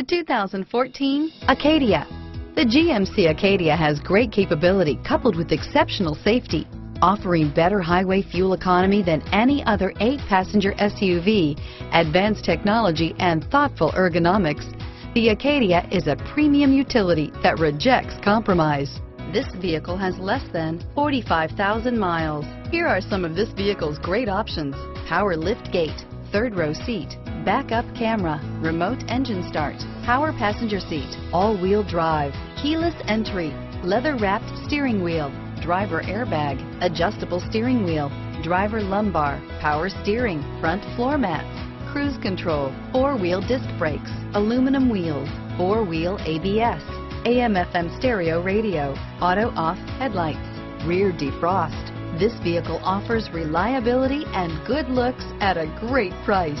The 2014 Acadia. The GMC Acadia has great capability coupled with exceptional safety, offering better highway fuel economy than any other 8-passenger SUV, advanced technology and thoughtful ergonomics. The Acadia is a premium utility that rejects compromise. This vehicle has less than 45,000 miles. Here are some of this vehicle's great options: power lift gate, third row seat, backup camera, remote engine start, power passenger seat, all-wheel drive, keyless entry, leather-wrapped steering wheel, driver airbag, adjustable steering wheel, driver lumbar, power steering, front floor mats, cruise control, four-wheel disc brakes, aluminum wheels, four-wheel ABS, AM/FM stereo radio, auto-off headlights, rear defrost. This vehicle offers reliability and good looks at a great price.